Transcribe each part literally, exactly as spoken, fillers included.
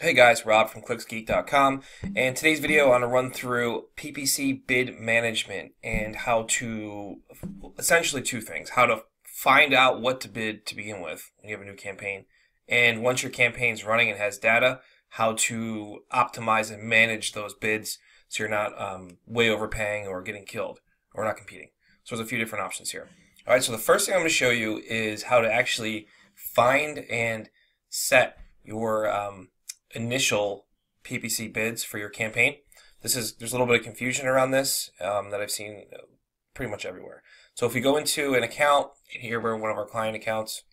Hey guys, Rob from clicks geek dot com, and today's video I want to run through P P C bid management and how to, essentially two things, how to find out what to bid to begin with when you have a new campaign, and once your campaign's running and has data, how to optimize and manage those bids so you're not um, way overpaying or getting killed or not competing. So there's a few different options here. Alright, so the first thing I'm going to show you is how to actually find and set your um, initial P P C bids for your campaign. This is there's a little bit of confusion around this um, that I've seen pretty much everywhere. So if we go into an account, and here we're one of our client accounts.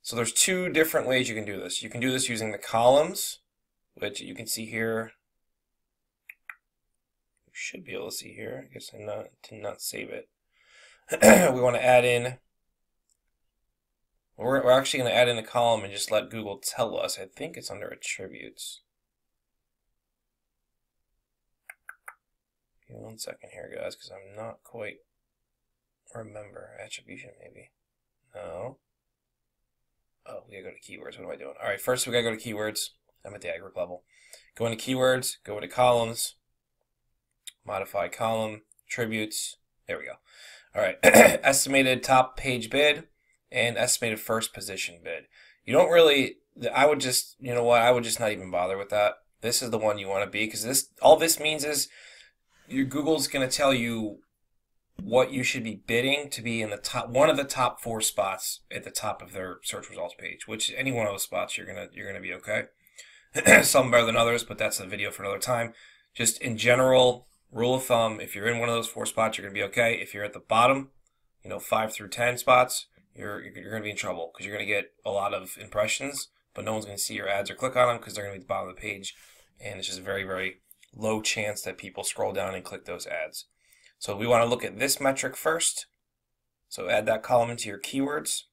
So there's two different ways you can do this. You can do this using the columns, which you can see here. You should be able to see here. I guess I not did not save it. We want to add in. We're, we're actually going to add in a column and just let Google tell us. I think it's under attributes. Give me one second here, guys, because I'm not quite remember. Attribution, maybe. No. Oh, we got to go to keywords. What am I doing? All right, first we got to go to keywords. I'm at the aggregate level. Go into keywords, go into columns, modify column, attributes. There we go. All right, estimated top page bid. And estimated first position bid. You don't really, I would just, you know what, I would just not even bother with that. This is the one you want to be, because this, all this means is your Google's going to tell you what you should be bidding to be in the top, one of the top four spots at the top of their search results page, which any one of those spots you're going to, you're going to be okay. Some better than others, but that's a video for another time. Just in general, rule of thumb, if you're in one of those four spots, you're going to be okay. If you're at the bottom, you know, five through ten spots, You're, you're going to be in trouble because you're going to get a lot of impressions, but no one's going to see your ads or click on them because they're going to be at the bottom of the page, and it's just a very, very low chance that people scroll down and click those ads. So we want to look at this metric first. So add that column into your keywords.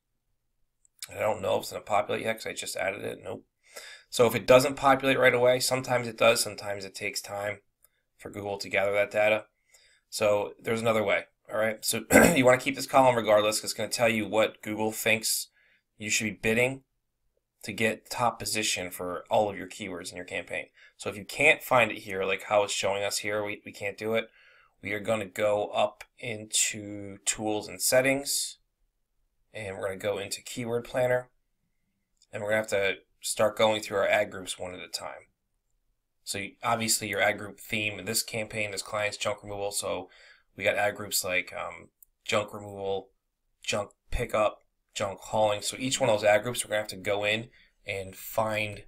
I don't know if it's going to populate yet because I just added it. Nope. So if it doesn't populate right away, sometimes it does, sometimes it takes time for Google to gather that data. So there's another way. All right, so you want to keep this column regardless, because it's going to tell you what Google thinks you should be bidding to get top position for all of your keywords in your campaign. So if you can't find it here, like how it's showing us here, we, we can't do it. We are going to go up into Tools and Settings, and we're going to go into Keyword Planner, and we're going to have to start going through our ad groups one at a time. So you, obviously your ad group theme in this campaign is clients, junk removal, so we got ad groups like um, junk removal, junk pickup, junk hauling. So each one of those ad groups, we're going to have to go in and find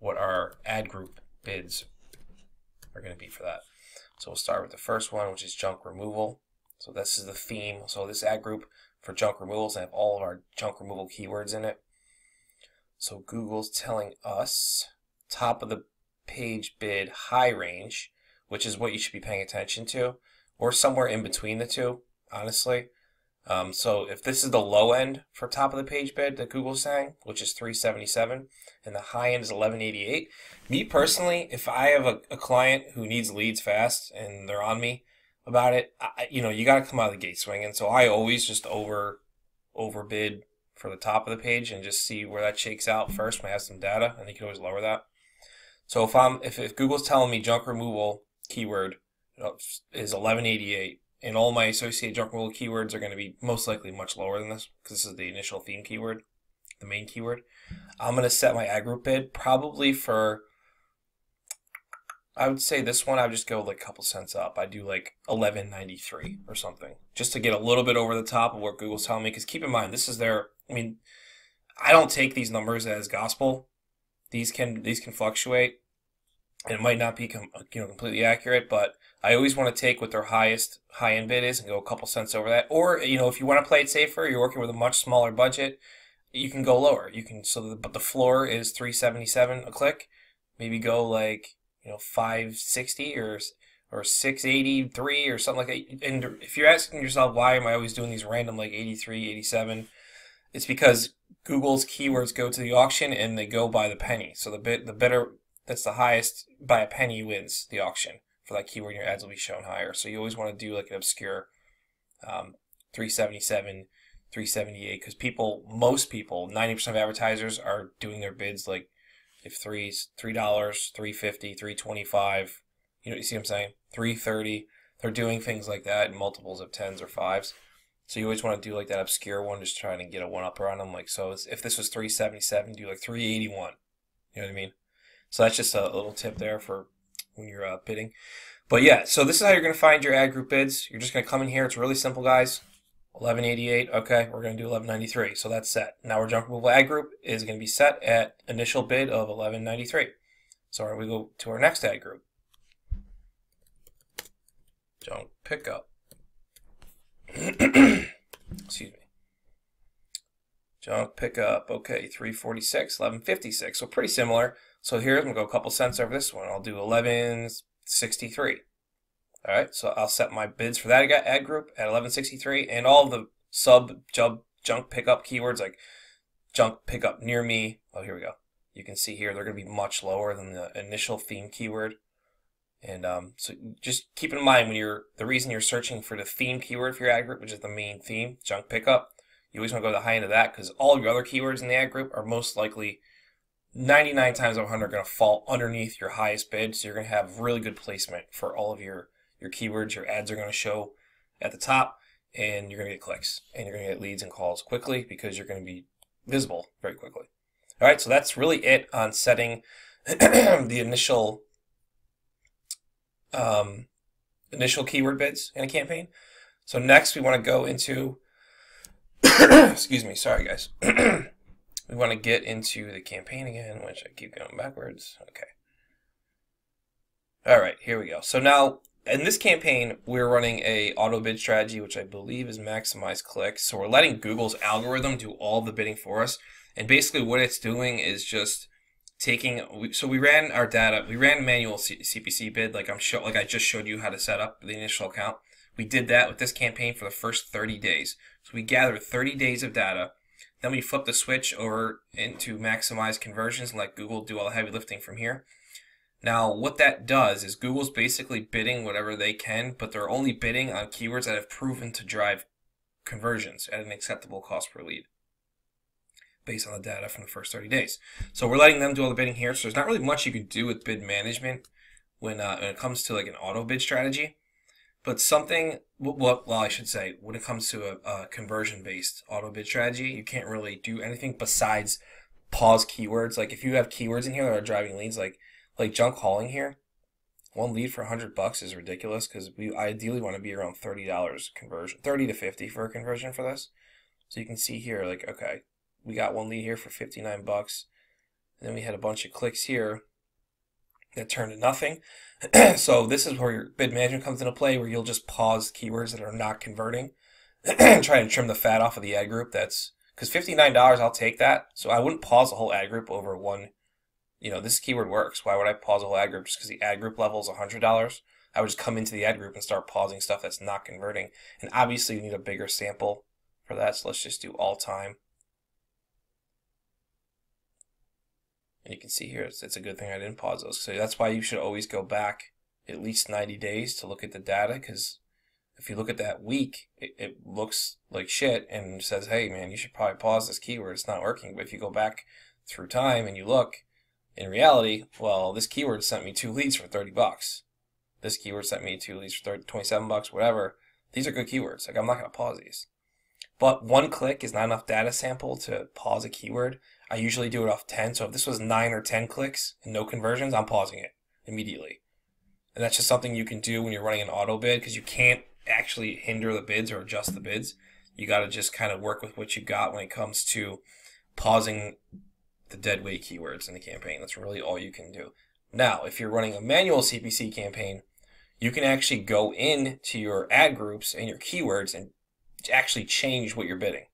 what our ad group bids are going to be for that. So we'll start with the first one, which is junk removal. So this is the theme. So this ad group for junk removals, I have all of our junk removal keywords in it. So Google's telling us top of the page bid high range, which is what you should be paying attention to, or somewhere in between the two, honestly. Um, so if this is the low end for top of the page bid that Google's saying, which is three seventy-seven, and the high end is eleven eighty-eight. Me personally, if I have a, a client who needs leads fast and they're on me about it, I, you know, you got to come out of the gate swinging. So I always just over overbid for the top of the page and just see where that shakes out first when I have some data, and you can always lower that. So if I'm if, if Google's telling me junk removal keyword is eleven eighty-eight, and all my associated junk removal keywords are going to be most likely much lower than this, because this is the initial theme keyword, the main keyword. I'm going to set my ad group bid probably for, I would say this one, I would just go like a couple cents up. I do like eleven ninety-three or something, just to get a little bit over the top of what Google's telling me, because keep in mind, this is their, I mean, I don't take these numbers as gospel. These can, these can fluctuate. And it might not be com you know, completely accurate, but I always want to take what their highest high-end bid is and go a couple cents over that. Or, you know, if you want to play it safer, you're working with a much smaller budget, you can go lower. You can, so the, but the floor is three seventy-seven a click. Maybe go like, you know, five sixty or or six eighty-three or something like that. And if you're asking yourself, why am I always doing these random like eighty-three, eighty-seven? It's because Google's keywords go to the auction and they go by the penny. So the bit the better. That's the highest by a penny wins the auction for that keyword. Your ads will be shown higher, so you always want to do like an obscure um, three seventy-seven, three seventy-eight, because people, most people, ninety percent of advertisers are doing their bids like if three's three dollars, three fifty, three twenty-five, you know, you see what I'm saying? Three thirty. They're doing things like that in multiples of tens or fives. So you always want to do like that obscure one, just trying to get a one up around them. Like, so it's, if this was three seventy-seven, do like three eighty-one. You know what I mean? So that's just a little tip there for when you're uh, bidding. But yeah, so this is how you're going to find your ad group bids. You're just going to come in here. It's really simple, guys. eleven eighty-eight. Okay, we're going to do eleven ninety-three. So that's set. Now our junk removal ad group is going to be set at initial bid of eleven ninety-three. So we go to our next ad group. Junk pickup. Excuse me. Junk pickup. Okay, three forty-six, eleven fifty-six. So pretty similar. So here I'm gonna go a couple cents over this one. I'll do eleven sixty-three. All right. So I'll set my bids for that ad group at eleven sixty-three, and all the sub jub junk pickup keywords like junk pickup near me. Oh, here we go. You can see here they're gonna be much lower than the initial theme keyword. And um, so just keep in mind when you're, the reason you're searching for the theme keyword for your ad group, which is the main theme, junk pickup, you always want to go to the high end of that because all your other keywords in the ad group are most likely ninety-nine times out of a hundred going to fall underneath your highest bid. So you're going to have really good placement for all of your, your keywords. Your ads are going to show at the top and you're going to get clicks and you're going to get leads and calls quickly because you're going to be visible very quickly. All right. So that's really it on setting the initial um initial keyword bids in a campaign. So next we want to go into excuse me, sorry guys. We want to get into the campaign again, which I keep going backwards. Okay. All right, here we go. So now in this campaign, we're running a auto bid strategy, which I believe is maximize clicks. So we're letting Google's algorithm do all the bidding for us. And basically what it's doing is just taking, so we ran our data, we ran manual C P C bid, like I'm show, like I just showed you how to set up the initial account. We did that with this campaign for the first thirty days. So we gathered thirty days of data, then we flipped the switch over into maximize conversions and let Google do all the heavy lifting from here. Now what that does is Google's basically bidding whatever they can, but they're only bidding on keywords that have proven to drive conversions at an acceptable cost per lead, based on the data from the first thirty days. So we're letting them do all the bidding here. So there's not really much you can do with bid management when, uh, when it comes to like an auto bid strategy, but something, well, well I should say, when it comes to a, a conversion based auto bid strategy, you can't really do anything besides pause keywords. Like if you have keywords in here that are driving leads, like, like junk hauling here, one lead for a hundred bucks is ridiculous. Cause we ideally want to be around thirty dollars conversion, thirty to fifty for a conversion for this. So you can see here, like, okay, we got one lead here for fifty-nine bucks. And then we had a bunch of clicks here that turned to nothing. So this is where your bid management comes into play, where you'll just pause keywords that are not converting and try to trim the fat off of the ad group. That's because fifty-nine dollars, I'll take that. So I wouldn't pause the whole ad group over one. You know, this keyword works. Why would I pause the whole ad group? Just because the ad group level is one hundred dollars. I would just come into the ad group and start pausing stuff that's not converting. And obviously you need a bigger sample for that. So let's just do all time. And you can see here, it's, it's a good thing I didn't pause those. So that's why you should always go back at least ninety days to look at the data, because if you look at that week, it, it looks like shit and says, hey, man, you should probably pause this keyword. It's not working. But if you go back through time and you look, in reality, well, this keyword sent me two leads for thirty bucks. This keyword sent me two leads for thirty, twenty-seven bucks, whatever. These are good keywords. Like, I'm not going to pause these. But one click is not enough data sample to pause a keyword. I usually do it off ten. So if this was nine or ten clicks and no conversions, I'm pausing it immediately. And that's just something you can do when you're running an auto bid, because you can't actually hinder the bids or adjust the bids. You got to just kind of work with what you got when it comes to pausing the deadweight keywords in the campaign. That's really all you can do. Now, if you're running a manual C P C campaign, you can actually go into your ad groups and your keywords and actually change what you're bidding,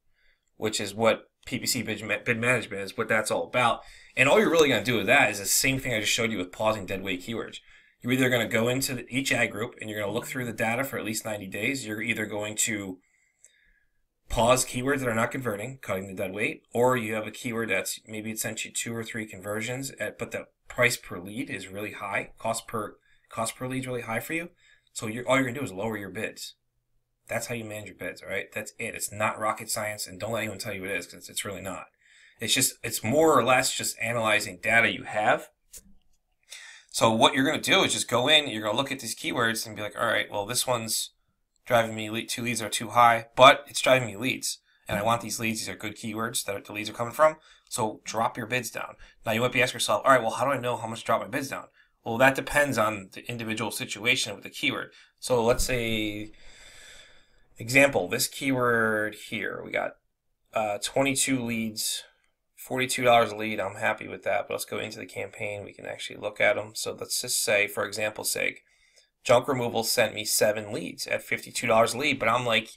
which is what P P C bid, bid management is, what that's all about. And all you're really going to do with that is the same thing I just showed you with pausing deadweight keywords. You're either going to go into the, each ad group and you're going to look through the data for at least ninety days. You're either going to pause keywords that are not converting, cutting the deadweight, or you have a keyword that's maybe it sent you two or three conversions at, but the price per lead is really high, cost per cost per lead is really high for you. So you're, all you're going to do is lower your bids. That's how you manage your bids, all right? That's it. It's not rocket science, and don't let anyone tell you it is, because it's really not. It's just, it's more or less just analyzing data you have. So what you're going to do is just go in, you're going to look at these keywords and be like, all right, well, this one's driving me lead, two leads are too high, but it's driving me leads. And I want these leads. These are good keywords that the leads are coming from. So drop your bids down. Now you might be asking yourself, all right, well, how do I know how much to drop my bids down? Well, that depends on the individual situation with the keyword. So let's say, example, this keyword here, we got uh, twenty-two leads, forty-two dollars a lead. I'm happy with that, but let's go into the campaign. We can actually look at them. So let's just say, for example's sake, junk removal sent me seven leads at fifty-two dollars a lead, but I'm like,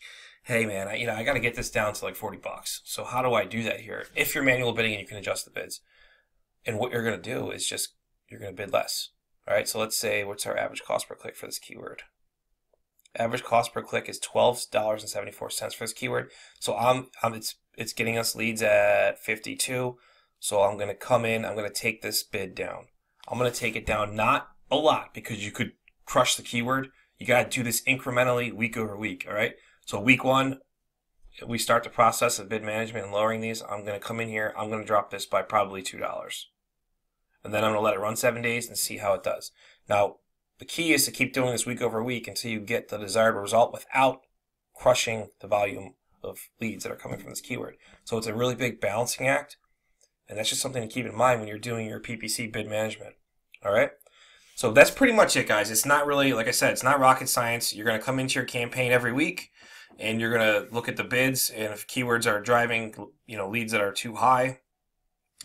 hey man, I, you know, I got to get this down to like forty bucks. So how do I do that here? If you're manual bidding and you can adjust the bids, and what you're going to do is just, you're going to bid less. All right. So let's say, what's our average cost per click for this keyword? Average cost per click is twelve dollars and seventy-four cents for this keyword. So I'm, I'm, it's, it's getting us leads at fifty-two. So I'm going to come in, I'm going to take this bid down. I'm going to take it down, not a lot, because you could crush the keyword. You got to do this incrementally week over week. All right. So week one, we start the process of bid management and lowering these. I'm going to come in here. I'm going to drop this by probably two dollars. And then I'm going to let it run seven days and see how it does. Now, the key is to keep doing this week over week until you get the desired result without crushing the volume of leads that are coming from this keyword. So it's a really big balancing act. And that's just something to keep in mind when you're doing your P P C bid management. All right. So that's pretty much it, guys. It's not really, like I said, it's not rocket science. You're going to come into your campaign every week, and you're going to look at the bids, and if keywords are driving, you know, leads that are too high,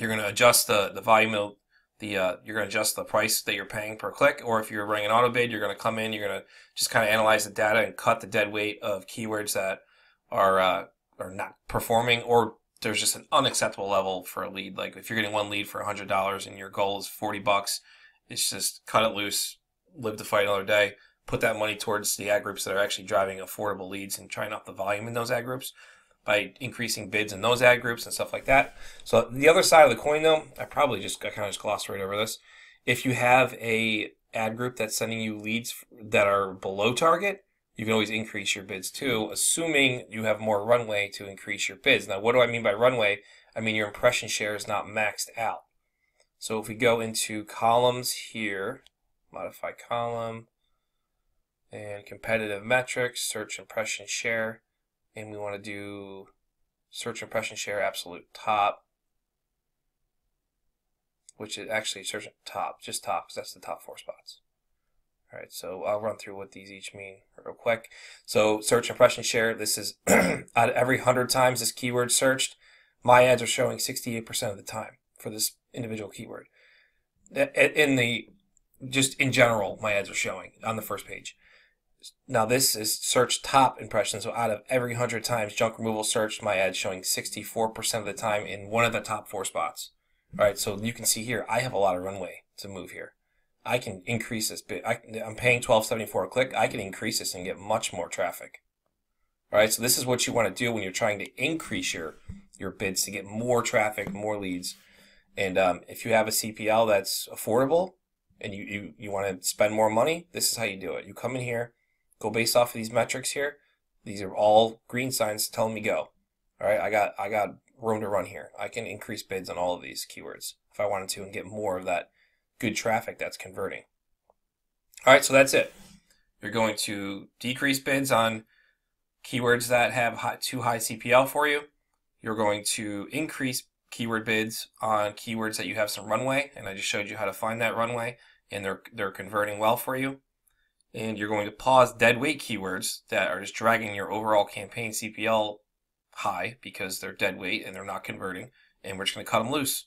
you're going to adjust the, the volume of the, uh, you're going to adjust the price that you're paying per click. Or if you're running an auto bid, you're going to come in, you're going to just kind of analyze the data and cut the dead weight of keywords that are, uh, are not performing, or there's just an unacceptable level for a lead. Like if you're getting one lead for a hundred dollars and your goal is forty bucks, it's just cut it loose, live to fight another day. Put that money towards the ad groups that are actually driving affordable leads and trying up the volume in those ad groups by increasing bids in those ad groups and stuff like that. So the other side of the coin, though, I probably just I kind of just glossed right over this. If you have a ad group that's sending you leads that are below target, you can always increase your bids too, assuming you have more runway to increase your bids. Now, what do I mean by runway? I mean your impression share is not maxed out. So if we go into columns here, modify column, and competitive metrics, search impression share, and we want to do search impression share absolute top, which is actually search top, just top, because that's the top four spots. All right, so I'll run through what these each mean real quick. So search impression share, this is out of every hundred times this keyword searched, my ads are showing sixty-eight percent of the time for this individual keyword. In the, just in general, my ads are showing on the first page. Now this is search top impressions. So out of every one hundred times junk removal searched, my ad showing sixty-four percent of the time in one of the top four spots. All right, so you can see here, I have a lot of runway to move here. I can increase this bit. I, I'm paying twelve dollars and seventy-four cents a click. I can increase this and get much more traffic. All right, so this is what you want to do when you're trying to increase your, your bids to get more traffic, more leads. And um, if you have a C P L that's affordable and you, you, you want to spend more money, this is how you do it. You come in here. Go based off of these metrics here. These are all green signs telling me go. All right, I got I got room to run here. I can increase bids on all of these keywords if I wanted to and get more of that good traffic that's converting. All right, so that's it. You're going to decrease bids on keywords that have high, too high C P L for you. You're going to increase keyword bids on keywords that you have some runway, and I just showed you how to find that runway, and they're they're converting well for you. And you're going to pause deadweight keywords that are just dragging your overall campaign C P L high because they're deadweight and they're not converting, and we're just going to cut them loose.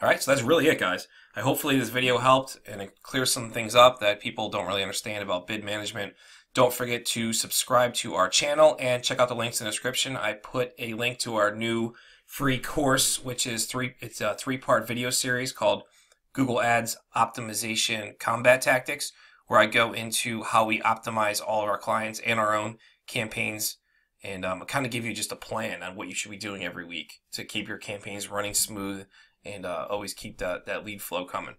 All right, so that's really it, guys. I hopefully this video helped and it clears some things up that people don't really understand about bid management. Don't forget to subscribe to our channel and check out the links in the description. I put a link to our new free course, which is three it's a three-part video series called Google Ads Optimization Combat Tactics, where I go into how we optimize all of our clients and our own campaigns, and um, kind of give you just a plan on what you should be doing every week to keep your campaigns running smooth and uh, always keep that, that lead flow coming.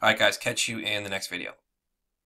All right, guys, catch you in the next video.